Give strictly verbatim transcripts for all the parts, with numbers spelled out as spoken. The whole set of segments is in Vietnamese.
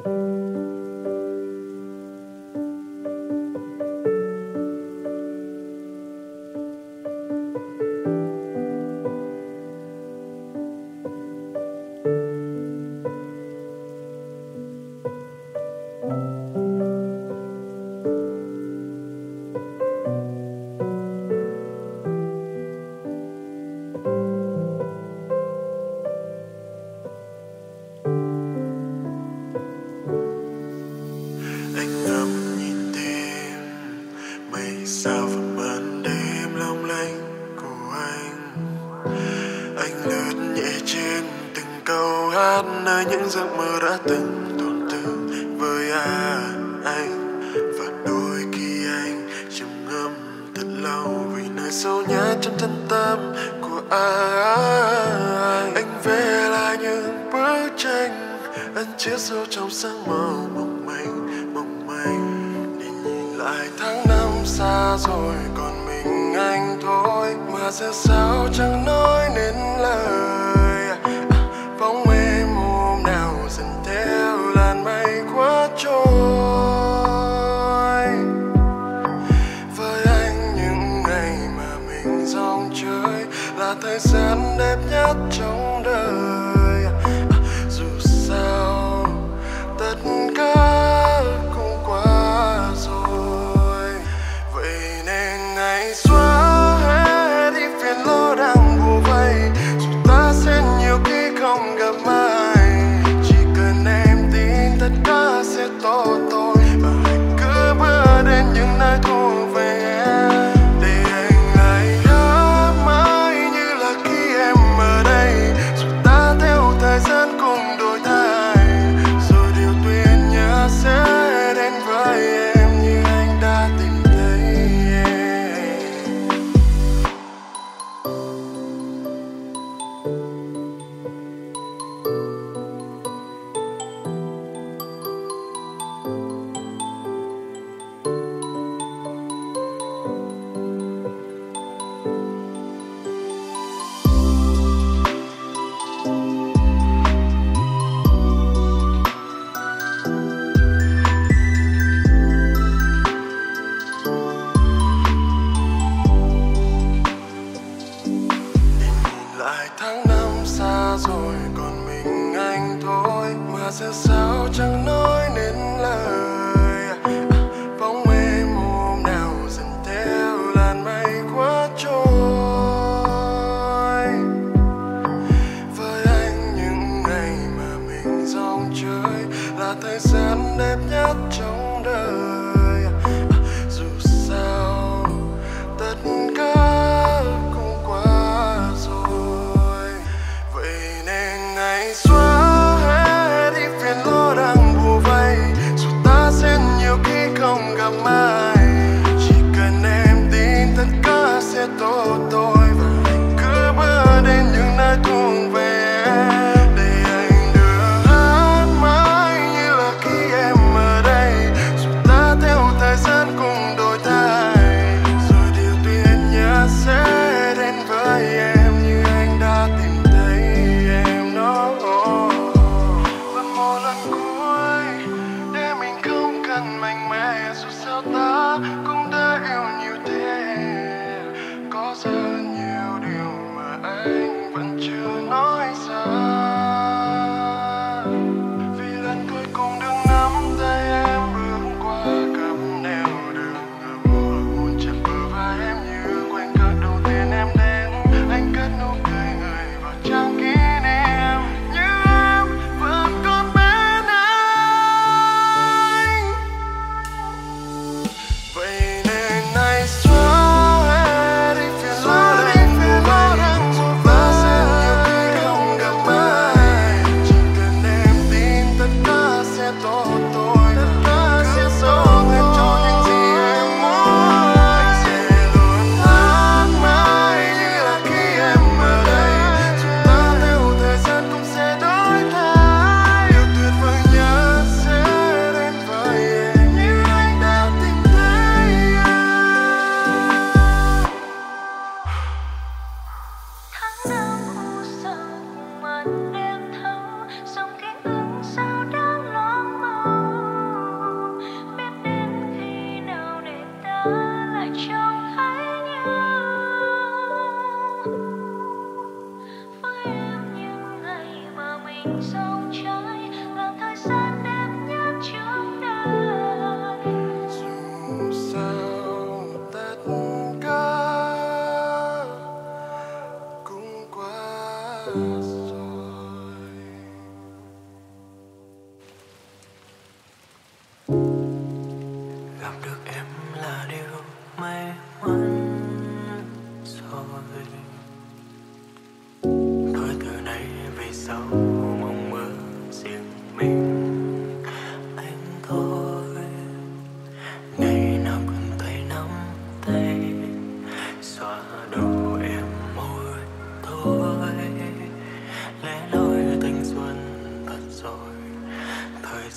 Hãy subscribe cho kênh Ghiền Mì Gõ để không bỏ lỡ những video hấp dẫn.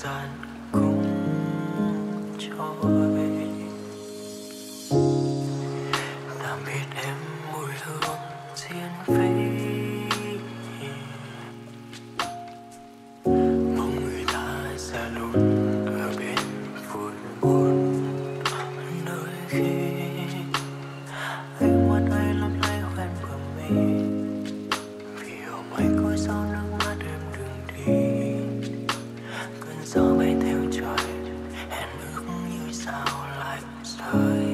gian cũng trôi. Tạm biệt em mùi hương diên vĩ, mong người ta sẽ luôn ở bên vui buồn nơi khi ánh mắt ấy lắm nay hoen bờ mi. Vì hôm ấy cối sao nước mắt em đường đi, cơn gió bay theo trời hẹn ước như sao lại rơi.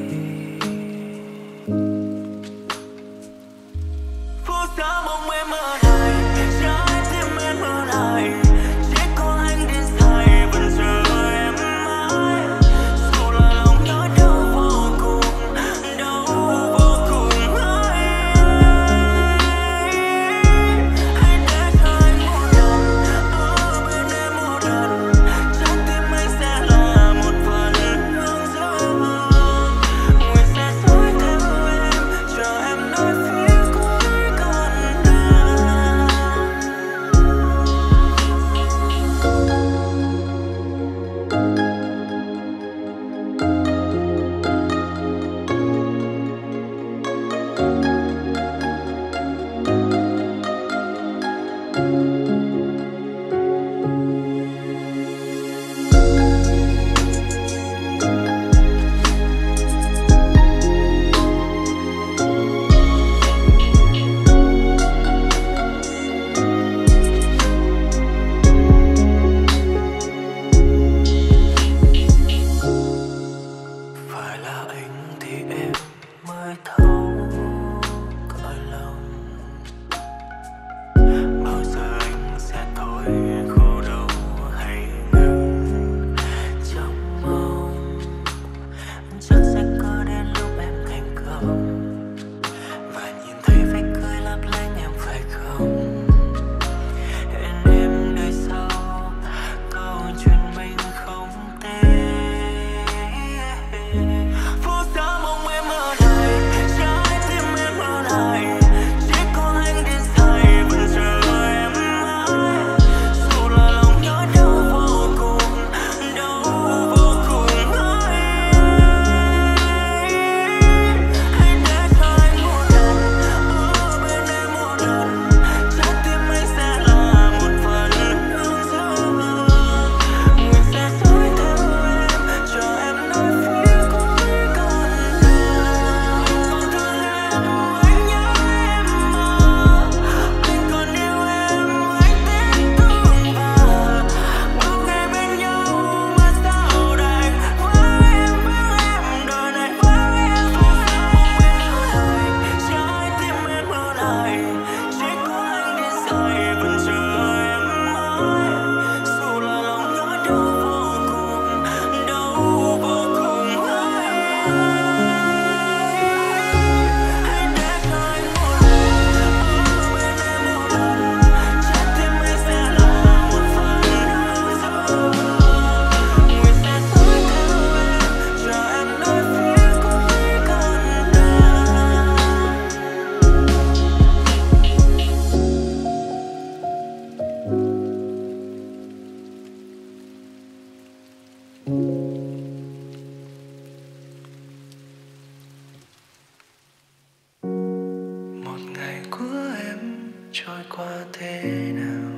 Trôi qua thế nào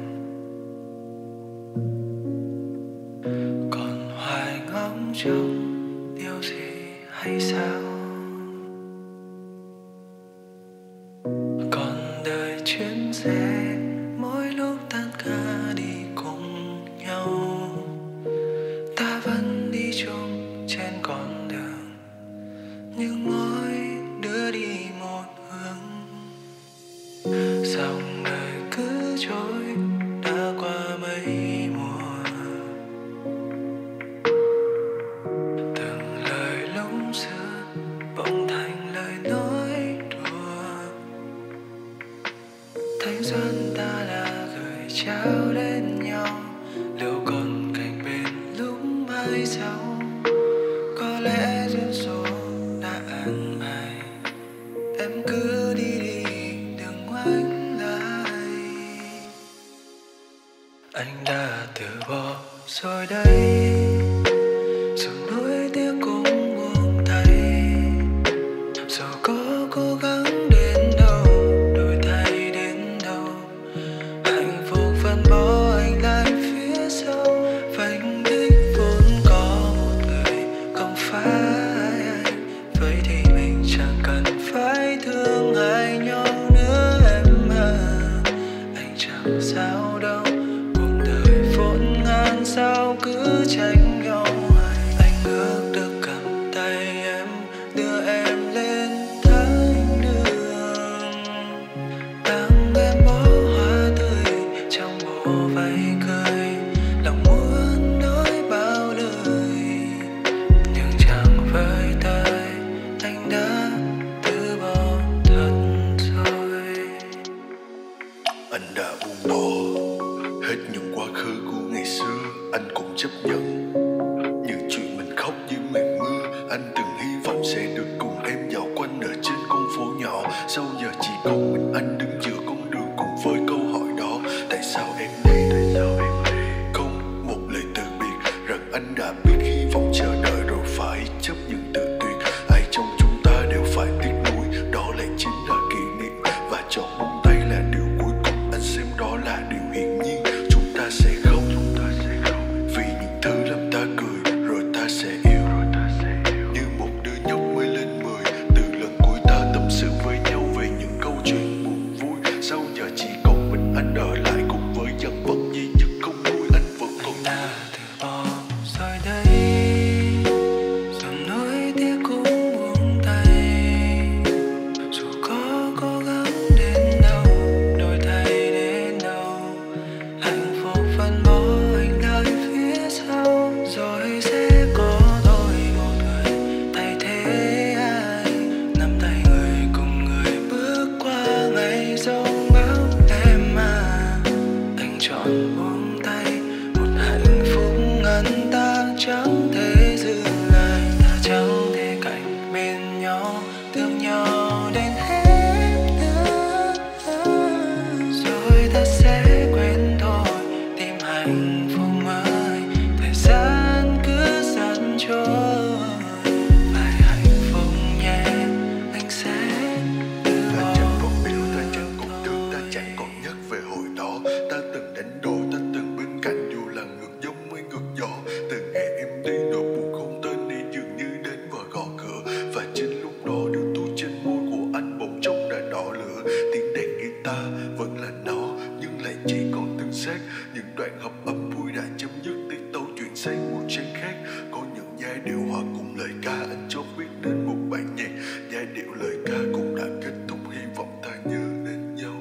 còn hoài ngóng trông điều gì hay sao? Còn đời chuyến xe mỗi lúc tan ca đi cùng nhau, ta vẫn đi chung trên con đường nhưng mỗi đứa đi một hướng. Dòng trôi đã qua mấy mùa, từng lời lúc xưa bỗng thành lời nói đùa. Thanh xuân ta đã gửi trao đến nhau, liệu còn cạnh bên lúc mai sau? Có lẽ duyên số đã an bài, em cứ đi đi đừng ngoảnh. Anh đã từ bỏ. rồi đây dường nỗi tiếc cũng buông tay, dù có cố gắng đến đâu, đổi thay đến đâu, hạnh phúc vẫn bỏ anh lại phía sau. Vành đích vốn có một người không phải anh, vậy thì mình chẳng cần phải thương ai nhau nữa em à. Anh chẳng sao đâu, cuộc đời vốn ngàn sao cứ tranh nhau. Anh ước được cầm tay em, đưa em lên thánh đường, tặng em bó hoa tươi trong bộ váy cười, lòng muốn nói bao lời nhưng chẳng với tới. Anh đã từ bỏ thật rồi, anh đã buông bỏ hết những quá khứ của ngày xưa. Anh cũng chấp nhận những chuyện mình khóc dưới màn mưa. Anh từng hy vọng sẽ được cùng em dạo quanh ở trên con phố nhỏ, sau giờ chỉ còn mình anh đứng giữa con đường cùng với câu hỏi đó. Tại sao em đi, tại sao em đi, không một lời từ biệt, rằng anh đã biết hy vọng chờ đợi rồi phải chấp nhận tự tuyệt. Ai trong chúng ta đều phải tiếc nuối, đó lại chính là kỷ niệm, và chọn buông tay là điều cuối cùng. Anh xem đó là điều hiển nhiên, chúng ta sẽ không, chúng ta sẽ không vì những thứ làm ta cười rồi ta sẽ yêu, rồi ta sẽ yêu. Như một đứa nhóc mới lên mười, từ lần cuối ta tâm sự với nhau về những câu chuyện buồn vui, sau giờ chỉ còn mình anh ở lại cùng với dáng vật duy nhất không vui. Anh vẫn còn ta từ bỏ rồi đây, dòng nỗi tiếc cũng buông tay, dù có cố gắng đến đâu, đổi thay đến đâu, hạnh phúc vẫn bỏ anh lại phía sau. Rồi sẽ có tôi một người thay thế ai, nắm tay người cùng người bước qua ngày rông bão em à. Anh chọn buông tay, một hạnh phúc ngắn ta chẳng thể giữ lại, ta chẳng thể cạnh bên nhau, thương nhau đến hết nữa. Rồi ta sẽ quên thôi, tìm hạnh phúc mới, thời gian cứ dần trôi. Phải hạnh phúc nhé, anh sẽ từ Ta bỏ chẳng còn yêu, ta chẳng còn thương, ta chẳng còn nhắc về hồi đó. Ta từng đánh đổ, ta từng bên cạnh, dù là ngược giông hay ngược gió. Từ ngày em đi, nỗi buồn không tên đi dường như đến và gõ cửa, và chính lúc đó điều tu trên môi của anh bỗng chốc đã đỏ lửa. Tiếng đàn guitar vẫn là nó, nhưng lại chỉ còn tương xác. Những đoạn hợp âm vui đã chấm dứt, tiết tấu chuyển sang một trang khác. Có những giai điệu hòa cùng lời ca, anh cho biết đến một bản nhạc, giai điệu lời ca cũng đã kết thúc, hy vọng ta nhớ đến nhau.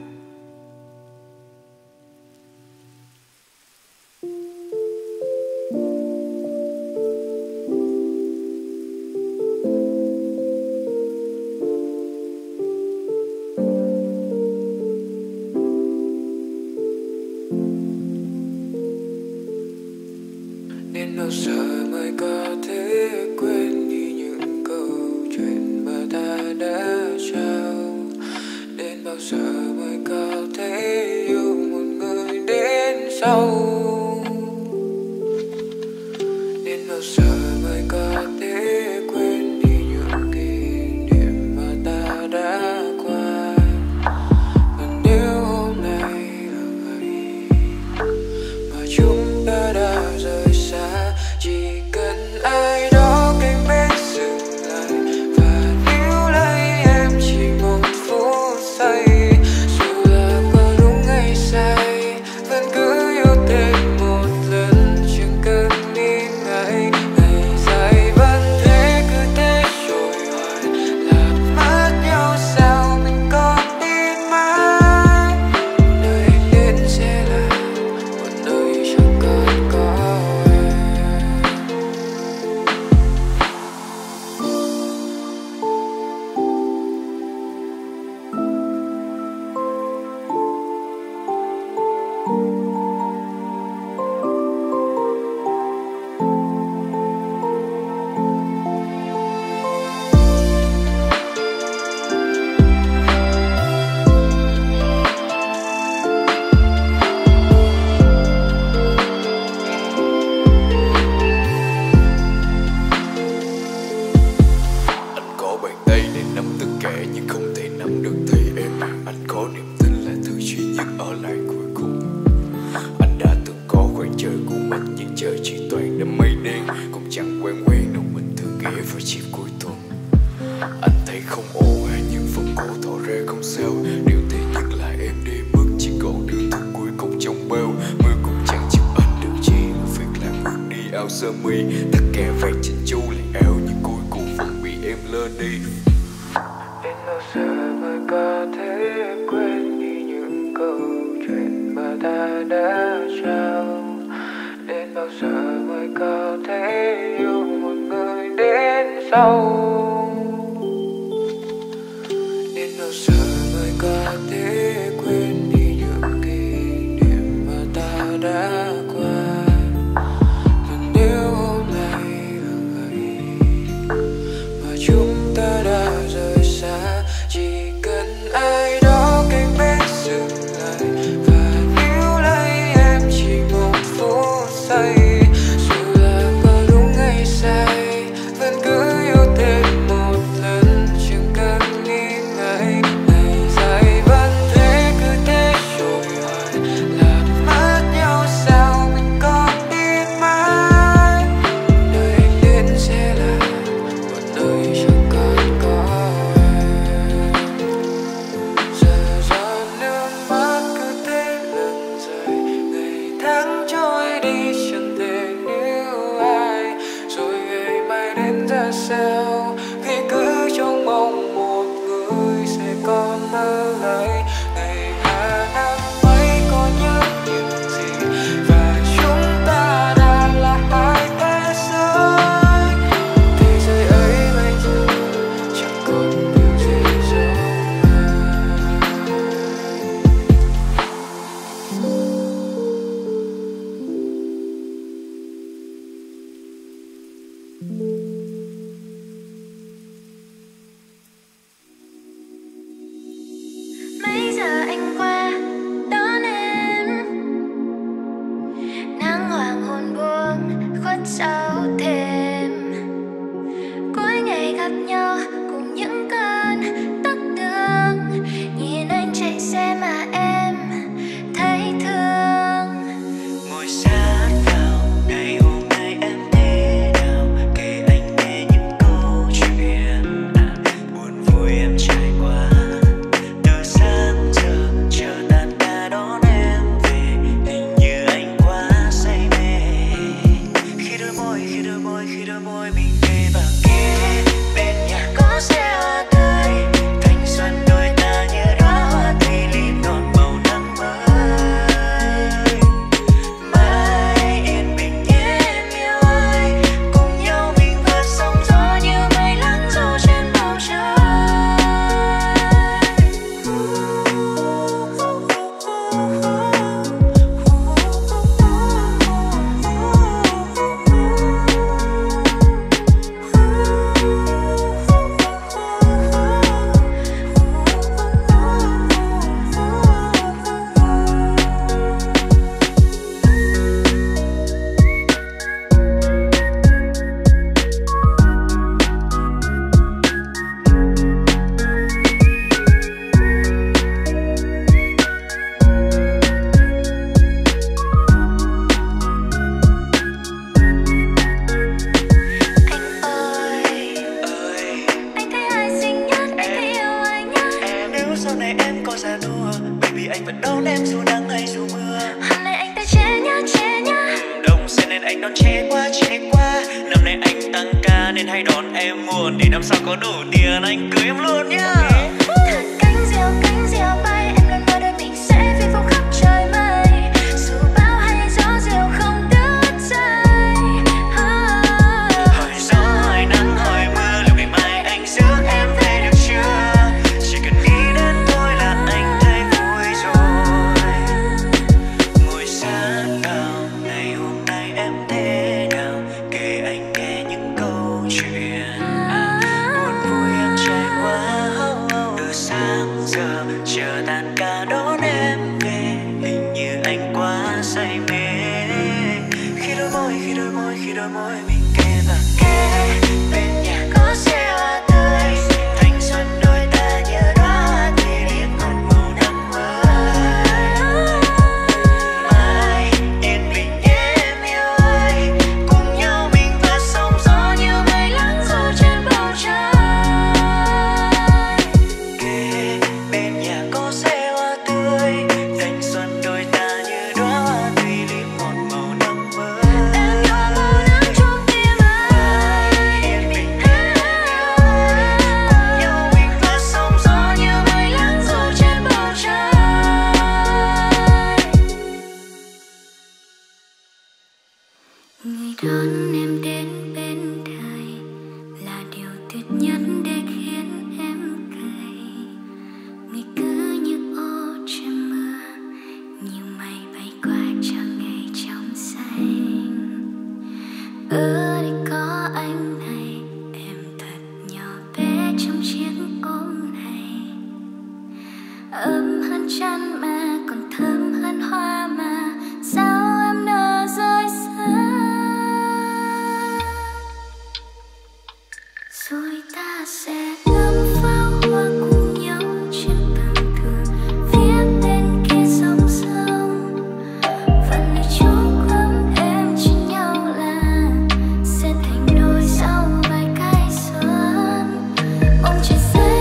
Đến bao giờ mới có thể quên đi những câu chuyện mà ta đã trao? Đến bao giờ mới có thể yêu một người đến sau? Đến bao giờ mới có thể quên đi những kỷ niệm mà ta đã qua? Và nếu hôm nay là ngày mà chúng ta đã rời, chỉ cần ai đó cạnh bên dừng lại, và níu lấy em chỉ một phút giây, dù là có đúng hay sai vẫn cứ yêu thêm. sơ mi thắt kè vàng trên chu lại eo, nhưng cuối cùng vẫn bị em lơ đi. Đến bao giờ mới có thể quên đi những câu chuyện mà ta đã trao? Đến bao giờ mới có thể yêu một người đến sau? Đến bao giờ mới có thể quên đi những kỷ niệm mà ta đã qua? Và nếu hôm nay là ngày mà chúng ta đã rời xa, chỉ cần ai đó canh bên dừng lại, và níu lấy em chỉ một phút giây. Dù là có đúng hay sai, vẫn cứ yêu thêm một lần, chẳng cần nghĩ ngợi. Ngày dài vẫn thế, cứ thế trôi hoài, là mất nhau sao mình có biết mãi. Nơi anh đến sẽ là một nơi chẳng còn có em. Giờ giọt nước mắt cứ thế lần dài, ngày tháng trôi đi chẳng thể yêu ai. Rồi ngày mai đến ra sao, khi cứ trông mong một người sẽ còn ở lại. Ngày hạ năm ấy có nhớ những gì, và chúng ta đã là hai thế giới. Thế giới ấy bây giờ chẳng còn điều gì giống ai. Mấy giờ anh qua đón em, nắng hoàng hôn buông khuất sau thềm. Cuối ngày gặp nhau cùng những cơn tắc đường, nhìn anh chạy xe mà em thấy thương. Ngồi sát nhau ngày hôm nay em thế nào, kể anh nghe những câu chuyện à, buồn vui em trải qua. Từ sáng giờ chờ tan ca đón em về, hình như anh quá say mê. Khi đôi môi, khi đôi môi, khi đôi môi mình kề vào kia, bên nhà có xe hoa tươi, thanh xuân đôi ta như đóa hoa tươi líp ngọn màu nắng mới. Mai yên bình nhé em yêu ơi, cùng nhau mình vượt sóng gió như mây lăn du trên bầu trời. Anh ơi, Ơi anh thấy ai xinh nhất, anh thấy yêu anh nhất. em, nếu sau này em có già nua, baby anh vẫn đón em dù nắng hay dù mưa. Hôm nay anh ta chế nhá, chế nhá. Đông xe nên anh đón chế quá, chế quá. Năm nay anh tăng ca nên hay đón em muộn, để năm sau có đủ tiền anh cưới em luôn nhá. Thật cánh diều, cánh diều bay, em luôn mơ đôi mình sẽ phi phóng khắp trời mây. Dù bão hay gió diều không đứt dây. Hỏi gió, hỏi nắng, hỏi mưa, liệu ngày mai anh rước em về được chưa? Chỉ cần nghĩ đến thôi là anh thấy vui rồi. Ngồi sát nhau ngày hôm nay em thế nào, kể anh nghe những câu chuyện à, buồn vui em trải qua. Từ sáng giờ chờ tan ca đón em về, hình như anh quá say mê. Khi đôi môi, khi đôi môi, khi đôi môi mình kề vào kề, bên nhà có xe hoa tươi, thanh xuân đôi ta như đóa hoa tươi líp ngọn màu nắng mới. Mai yên bình nhé em yêu ơi, cùng nhau mình vượt sóng gió như mây lăn du trên bầu trời. Kề bên nhà có xe hoa tươi, thanh xuân đôi ta như đóa hoa tươi líp ngọn màu nắng mới. Em yêu màu nắng đón em đến bên đời là điều tuyệt nhất để khiến em cười. Ngày cứ như ô trời mưa, nhiều mây bay qua cho ngày trong xanh. Ở đây có anh này, em thật nhỏ bé trong chiếc ôm này. Ấm hơn chăn mà còn thơm hơn hoa mà sao rồi ta sẽ ngắm pháo hoa cùng nhau trên băng thường phía bên kia sông sông. Và nơi chốn quanh em chỉ nhau là sẽ thành đôi sau vài cái xuân. Ông trời sẽ thương em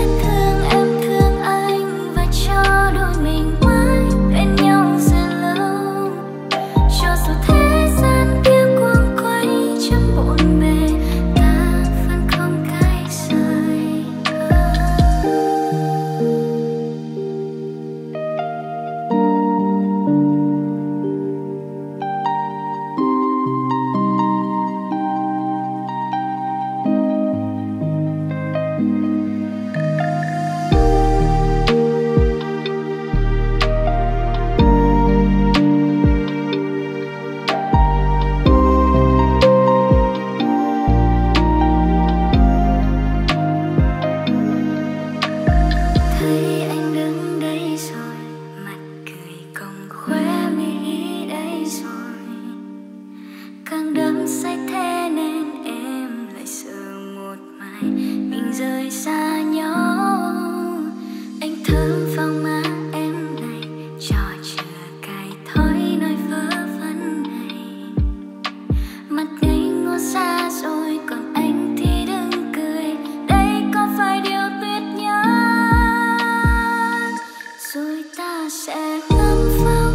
thương anh và cho đôi mình mãi bên nhau sẽ lâu. Cho dù thế gian kia quang quay trong bộn bề, càng đắm say thế nên em lại sợ một mai mình rời xa nhau. Anh thơm phong má em này, trò chừa cái thói nói vớ vẩn này. Mặt ngây ngô xa rồi còn anh thì đừng cười, đây có phải điều tuyệt nhất? Rồi ta sẽ ngắm pháo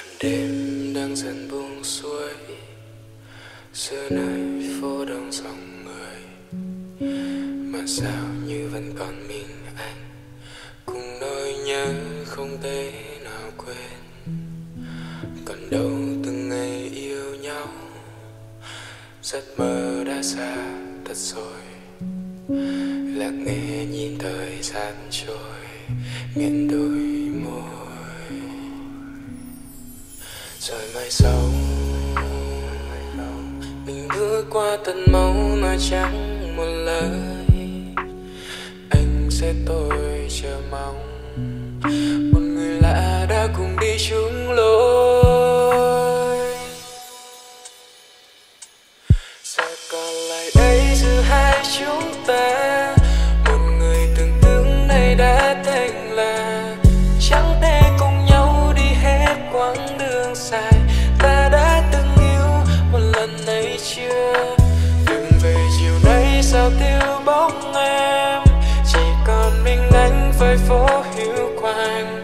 hoa đêm đang dần buông xuôi. Xưa nay phố đông dòng người, mà sao như vẫn còn mình anh cùng nỗi nhớ không thể nào quên. Còn đâu từng ngày yêu nhau, giấc mơ đã xa thật rồi. Lạc nghe nhìn thời gian trôi, nghiện đôi môi. Rồi mai sau mình bước qua tận máu mà chẳng một lời. Anh sẽ tôi chờ mong một người lạ đã cùng đi chung lối. Sẽ còn lại đây chúng ta. Một người từng tưởng nay đã thành là chẳng thể cùng nhau đi hết quãng đường dài ta đã từng yêu một lần ấy chưa. Đừng về chiều nay sao tiêu bóng em, chỉ còn mình anh với phố hiu quạnh.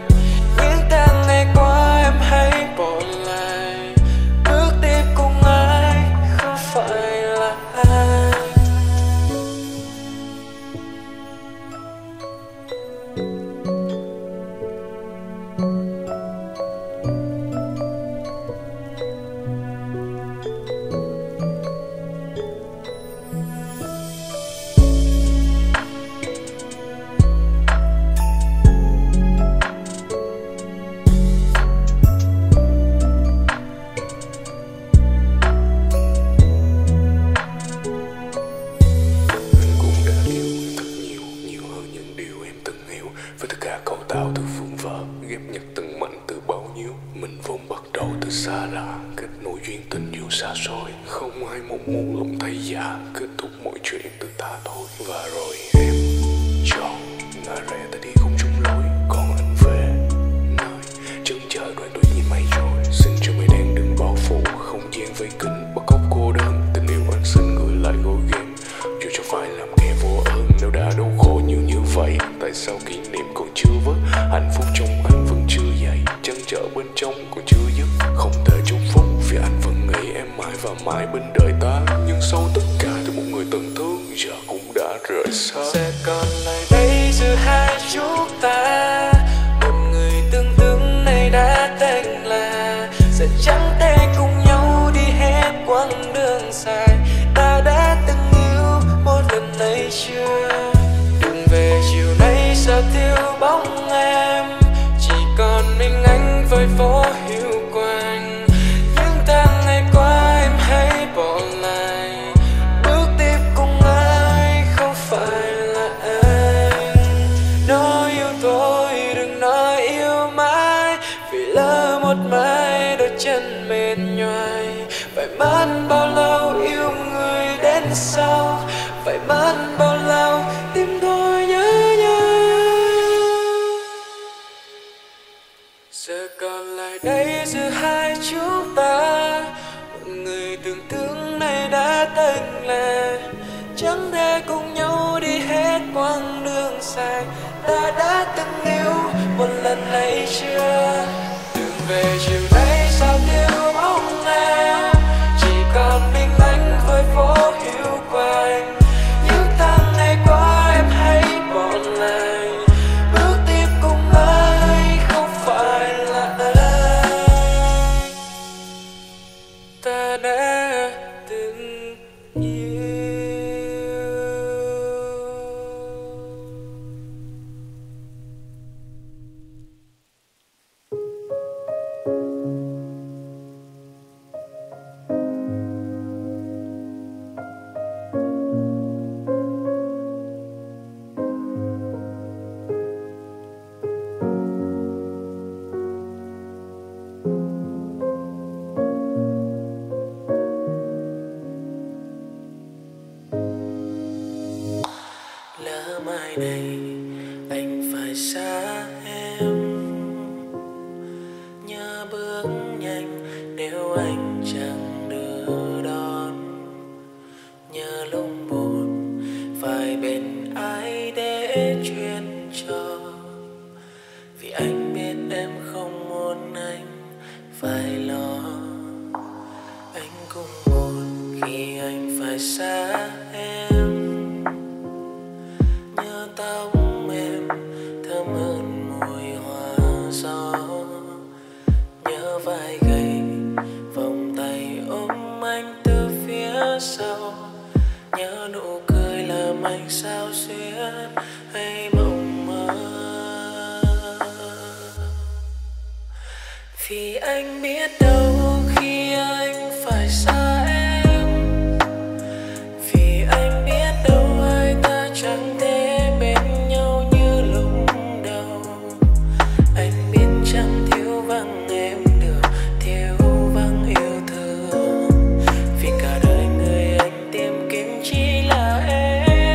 Vì cả đời người anh tìm kiếm chỉ là em.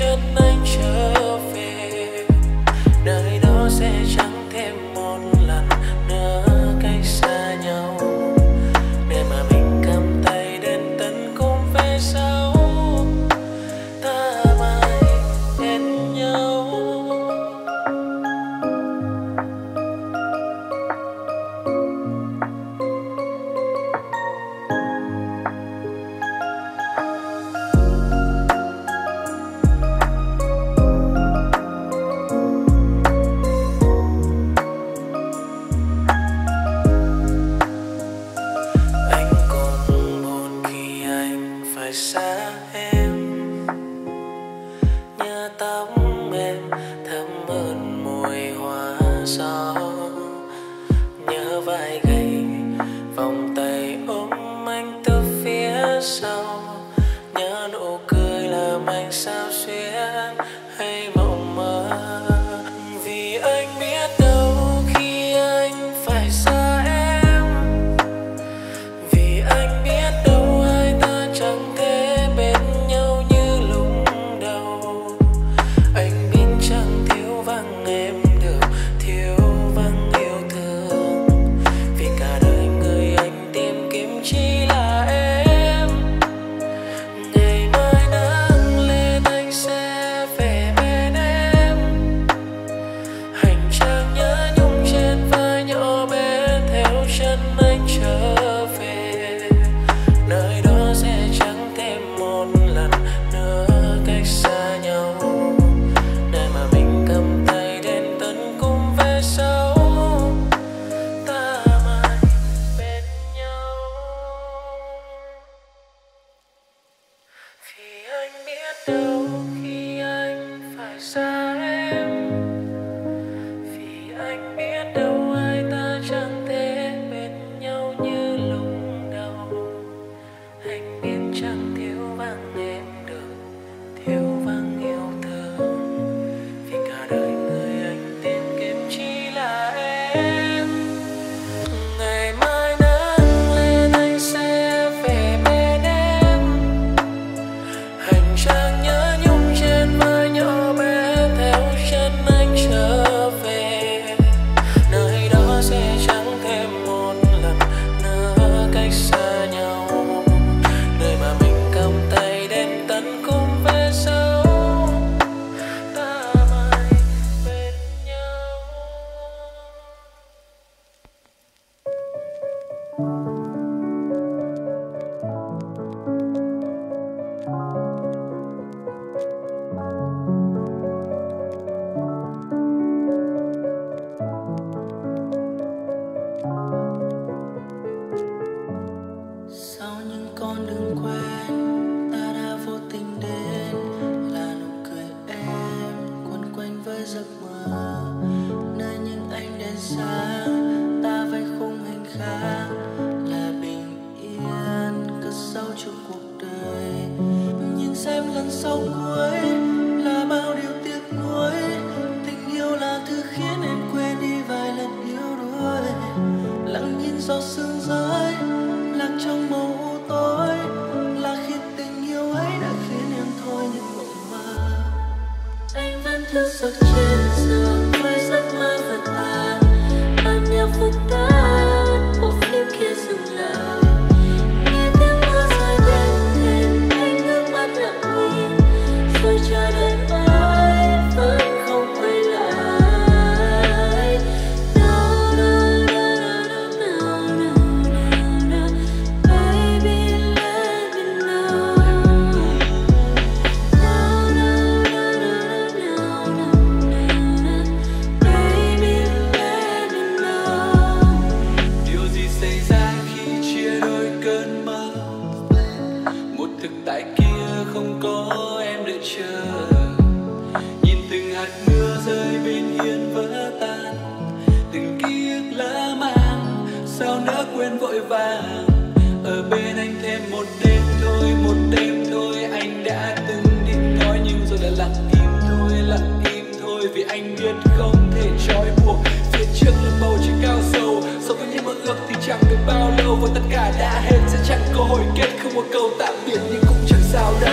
chớp anh trở về, đời đó sẽ chẳng thêm một lần nữa cách xa nhau, để mà mình cầm tay đến tận cùng về sau, ta mãi bên nhau. Xa em nhà tóc em thơm ơn mùi hoa gió, nhớ vai gầy vòng tay ôm anh từ phía sau, nhớ nụ cười làm anh sao xuyên hay mộng mơ, vì anh biết đâu khi anh phải xa em, vì anh biết đâu chẳng thể bên nhau như lúc đầu. Anh biết chẳng thiếu vắng em được, thiếu vắng yêu thương, vì cả đời người anh tìm kiếm chỉ là em. Ngày mai nắng lên anh sẽ về bên em, hành trang nhớ nhung trên vai nhỏ bé theo chân anh trở về, nơi đó sẽ chẳng thêm một lần nữa cách xa nhau, để mà mình cầm tay đến tận cùng về sau, ta mãi bên nhau. Vì anh biết đâu khi anh phải xa em, vì anh biết đâu ai ta chẳng thể bên nhau như lúc đầu. Anh biết chẳng thiếu vắng em được, thiếu vắng yêu thương, vì cả đời người anh tìm kiếm chỉ là em. Ngày mai nắng lên anh sẽ về bên em, hành trang nhớ nhung trên vai nhỏ bé theo chân anh trở về, nơi đó sẽ chẳng thêm một lần nữa cách xa nhau, nơi mà mình cầm tay đến tận cùng về sau, ta mãi bên nhau. Giấc mơ nơi những ánh đèn sáng, ta vây khung hình khác là bình yên cất sâu trong cuộc đời, nhìn xem lần sau cuối là bao điều tiếc nuối, tình yêu là thứ khiến em quên đi vài lần yếu đuối, lặng nhìn giọt sương rơi lạc trong màu u tối, là khi tình yêu ấy đã khiến em thôi những mộng mơ. Anh vẫn thức giấc trên giường với giấc mơ vật tan, âm nhạc phút tán bộ phim kia dừng lại, nghe tiếng mưa rơi đen thêm anh nước mắt lặng im, rồi chờ đợi mãi vẫn không quay lại. No no no no no no no baby let me know. No no no no no no no baby let me know. Điều gì xảy ra khi chia đôi cơn mơ? Một thực tại kia không có em đợi chờ, nhìn từng hạt mưa rơi bên hiên vỡ tan, từng ký ức lỡ mang sao nỡ quên vội vàng. Ở bên anh thêm một đêm thôi, một đêm thôi, anh đã từng định nói nhưng rồi đã lặng im thôi, lặng im thôi, vì anh biết không thể trói buộc. Phía trước là bầu trời cao sâu, so với những mơ ước thì chẳng được bao lâu, và tất cả đã hết sẽ chẳng có hồi kết, không một câu tạm biệt nhưng cũng chẳng sao đâu.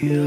Khi lời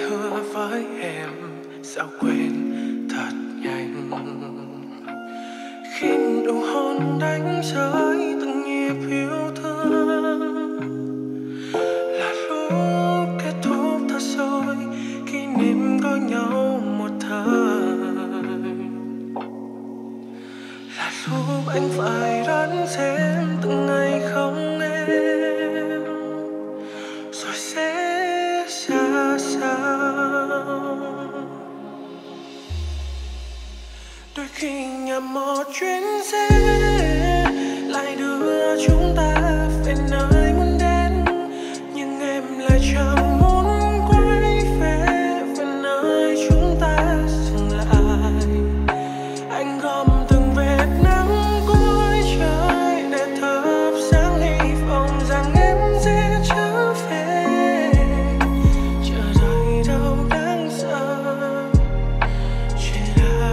hứa với em sao quên thật nhanh. Khi nụ hôn đánh rơi từng nhịp yêu thương, là lúc kết thúc thật rồi kỷ niệm có nhau một thời, là lúc anh phải đón xem từng ngày không em, rồi sẽ ra sao. Đôi khi nhà một chuyến xe lại đưa chúng ta về nơi muốn đến, nhưng em lại chẳng muốn quay về về nơi chúng ta dừng lại. Anh gom từng vệt nắng cuối trời để thắp sáng hy vọng rằng em sẽ trở về. Chờ đợi đâu đáng sợ, chỉ là anh không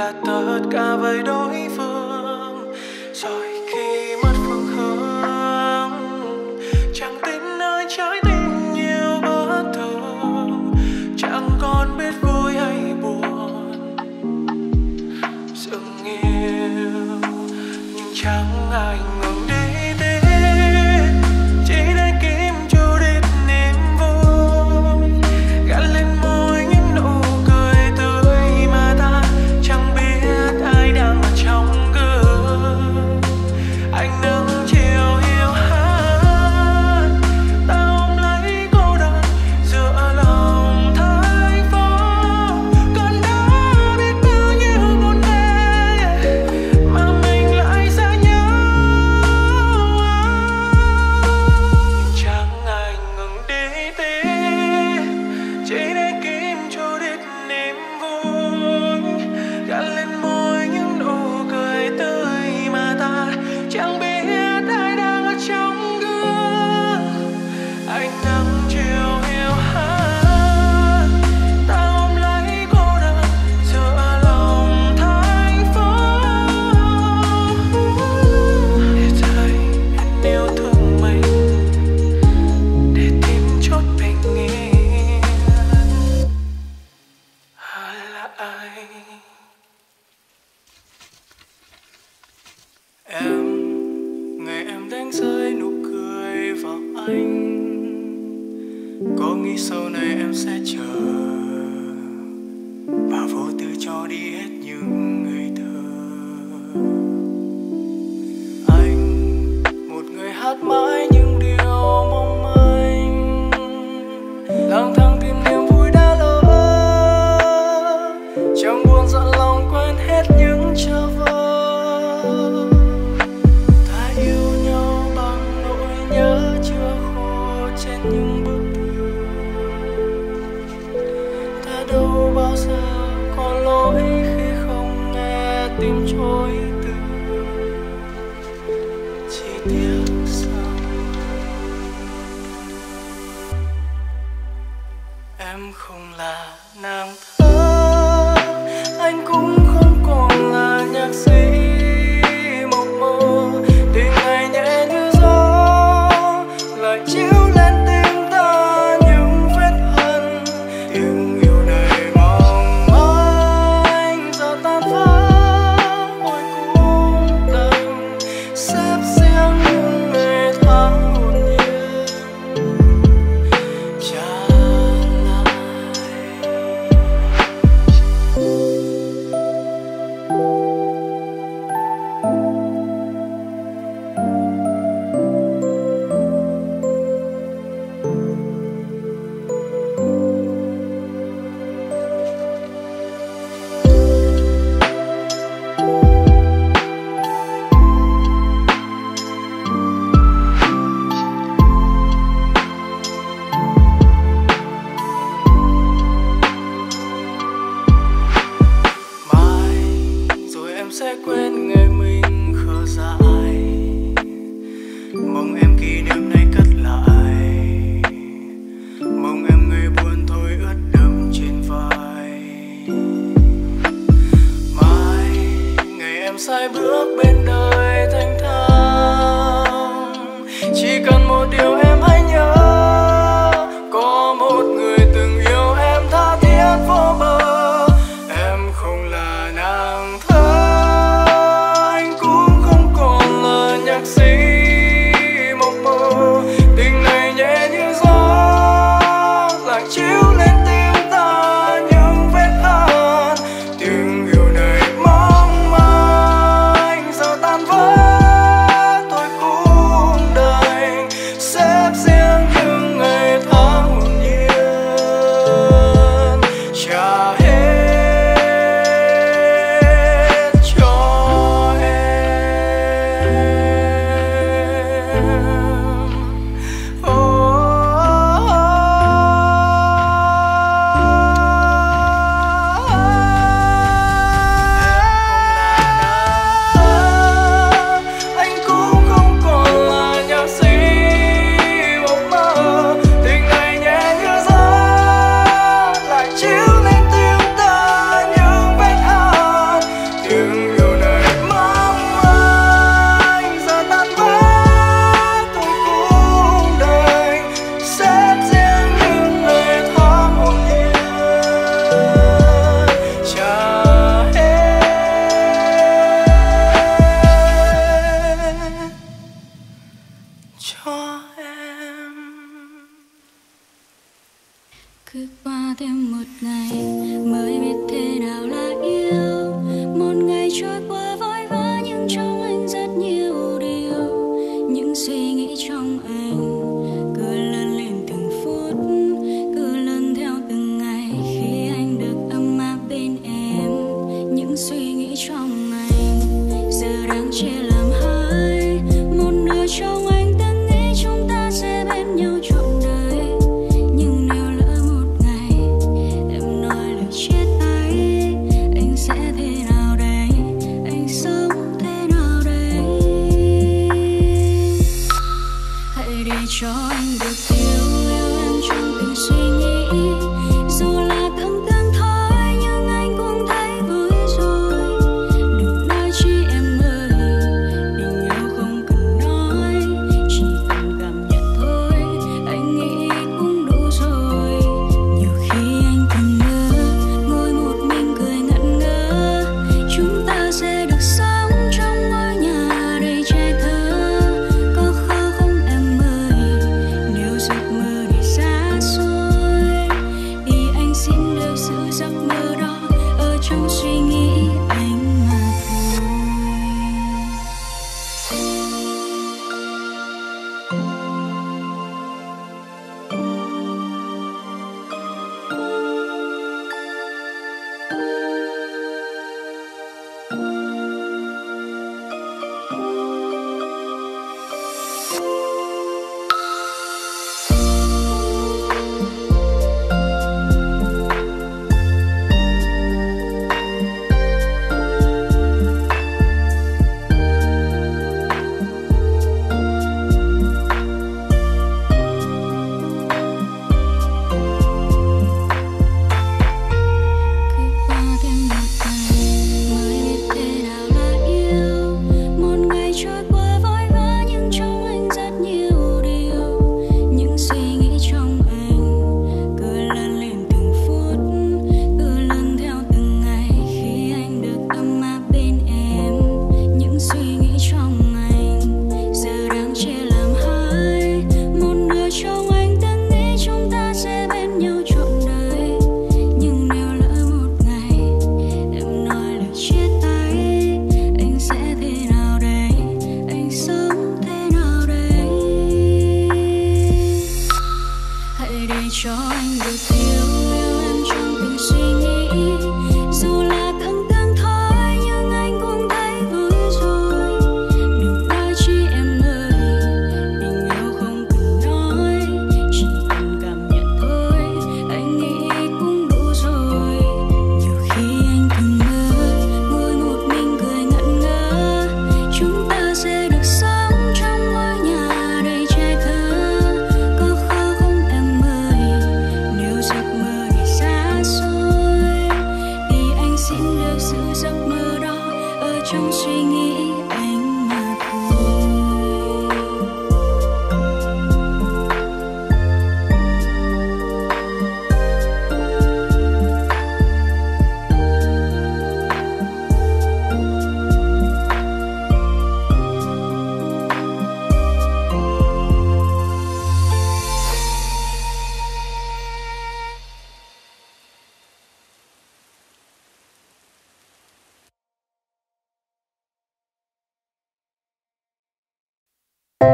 là tất cả với đối phương. Rồi khi mất phương hướng, chẳng tin nơi trái tim nhiều bất thường, chẳng còn biết vui hay buồn. Sự yêu nhưng chẳng ai ngừng đi đến, chỉ để kiếm cho đến niềm vui, gạt lên môi những nụ cười tươi mà ta chẳng biết ai đang ở trong gương. Anh nâng chiều hiu hắt, ta ôm lấy cô đơn giữa lòng thành phố. Còn đã biết bao nhiêu buồn bã mà mình lại xa nhau. Nhưng chẳng ai ngừng đi tìm, chỉ để kiếm cho đến niềm vui, gạt lên môi những nụ cười tươi mà ta chẳng biết ai đang ở trong gương. Ánh nắng chiều hiu hắt, ta ôm lấy cô đơn giữa lòng thành phố. Để thấy nên yêu thương mình, để tìm chút bình yên. Hà là ai? Em, ngày em đánh rơi nụ cười vào anh, có nghĩ sau này em sẽ chờ và vô tư cho đi hết những ngày thơ. Anh, một người hát mãi những điều mong manh, lang thang tìm niềm vui đã lỡ, chẳng buồn dặn lòng quên hết những trở vỡ. Ta yêu nhau bằng nỗi nhớ chưa khô trên những bức tường. Ta đâu bao giờ có lỗi khi không nghe tim trôi từ. Chỉ tiếc rằng em không là nàng thơ, anh cũng không còn là nhạc sĩ mộng mơ. Tình ngày nhẹ như gió lại chiếu lên tim ta những vết hận. Tình yêu này mong manh giờ tan vỡ ngoài cung đình, xếp riêng những ngày tháng hồn nhiên trả lại. Mai rồi em sẽ quên ngày mình khờ dại, mong em kỷ niệm này cất lại, mong em người buồn thôi ướt đẫm trên vai. Mai ngày em sai bước bên đời thanh thang, chỉ cần một điều em hãy nhớ, có một người từng yêu em tha thiết vô bờ. Em không là nàng thơ, anh cũng không còn là nhạc sĩ mộng mơ. Tình này nhẹ như gió lại chiếu lên tim ta những vết hằn. Tình yêu này mong manh giờ tan vỡ tôi cũng đời xếp. những suy nghĩ trong anh giờ đang chia làm hai, một nửa trong anh ta nghĩ chúng ta sẽ bên nhau trọn đời, nhưng nếu lỡ một ngày em nói lời chia tay anh sẽ thế nào đây, anh sống thế nào đây? Hãy để cho anh được yêu, yêu em trong từng suy nghĩ, dù là tương tư cho anh được yêu, yêu em trong từng suy nghĩ, dù là tương tương thôi nhưng anh cũng thấy vui rồi. Đừng nói chi em ơi, tình yêu không cần nói, chỉ cần cảm nhận thôi, anh nghĩ cũng đủ rồi. Nhiều khi anh từng mơ, ngồi một mình cười ngẩn ngơ, chúng ta sẽ được sống trong ngôi nhà đầy trái thơ. Giấc mơ đó ở trong suy nghĩ anh mà thôi.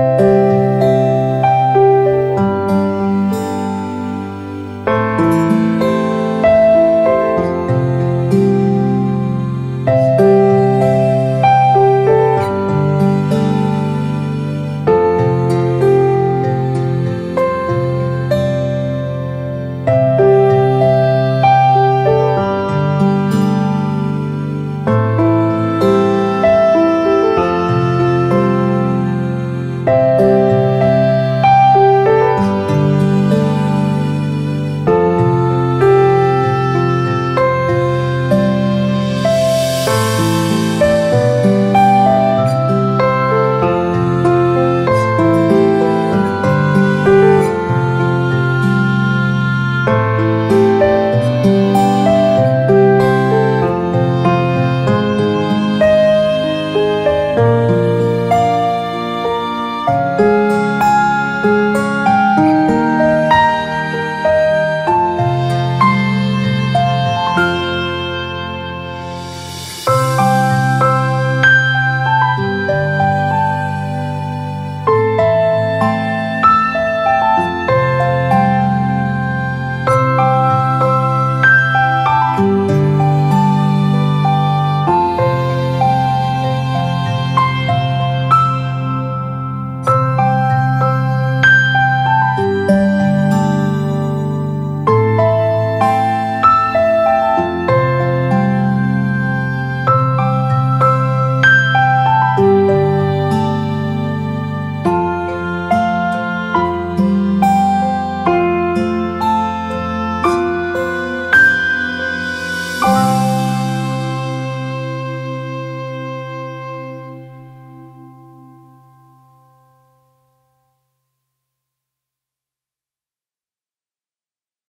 Thank you.